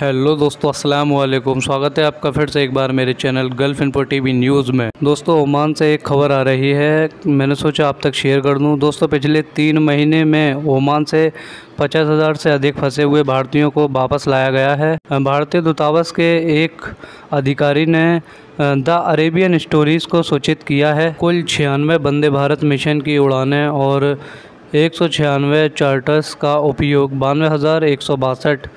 Hello दोस्तों, अस्सलाम वालेकुम। स्वागत है आपका फिर से एक बार मेरे channel Gulf Info TV news में। दोस्तों, ओमान से एक खबर आ रही है, मैंने सोचा आप तक शेयर कर दूं। दोस्तों, पिछले 3 महीने में ओमान से 50,000 से अधिक फंसे हुए भारतीयों को वापस लाया गया है। भारतीय दूतावास के एक अधिकारी ने द अरेबियन स्टोरीज़ को सूचित किया है। कुल 96 वंदे भारत मिशन की उड़ानें और 196 चार्टर्स का उपयोग 92,162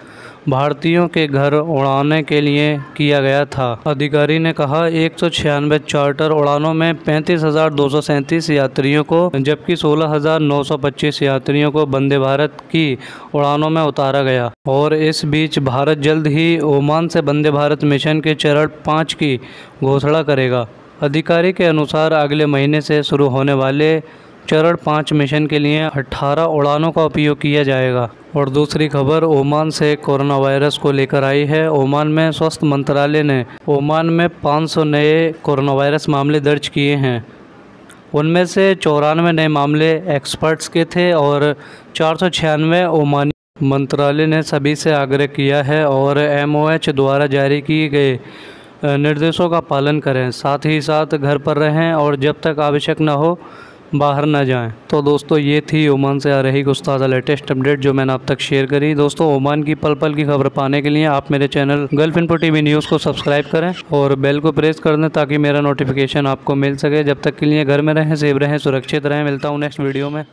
भारतीयों के घर उड़ाने के लिए किया गया था। अधिकारी ने कहा 196 चार्टर उड़ानों में 35,237 यात्रियों को जबकि 16,925 यात्रियों को वंदे भारत की उड़ानों में उतारा गया। और इस बीच भारत जल्द ही ओमान से वंदे भारत मिशन के चरण 5 की घोषणा करेगा। अधिकारी के अनुसार अगले महीने से शुरू होने वाले चरण 5 मिशन के लिए 18 उड़ानों का उपयोग किया जाएगा। और दूसरी खबर ओमान से कोरोना वायरस को लेकर आई है। ओमान में स्वास्थ्य मंत्रालय ने ओमान में 500 नए कोरोना वायरस मामले दर्ज किए हैं। उनमें से 94 नए मामले एक्सपर्ट्स के थे और 496 ओमानी। मंत्रालय ने सभी से आग्रह किया है और MOH द्वारा जारी किए गए निर्देशों का पालन करें, साथ ही साथ घर पर रहें और जब तक आवश्यक न हो बाहर ना जाएं। तो दोस्तों, ये थी ओमान से आ रही कुछ ताज़ा लेटेस्ट अपडेट जो मैंने आप तक शेयर करी। दोस्तों, ओमान की पल पल की खबर पाने के लिए आप मेरे channel Gulf Info TV news को सब्सक्राइब करें और बेल को प्रेस कर दें ताकि मेरा नोटिफिकेशन आपको मिल सके। जब तक के लिए घर में रहें, सेफ रहें, सुरक्षित रहें। मिलता हूँ नेक्स्ट वीडियो में।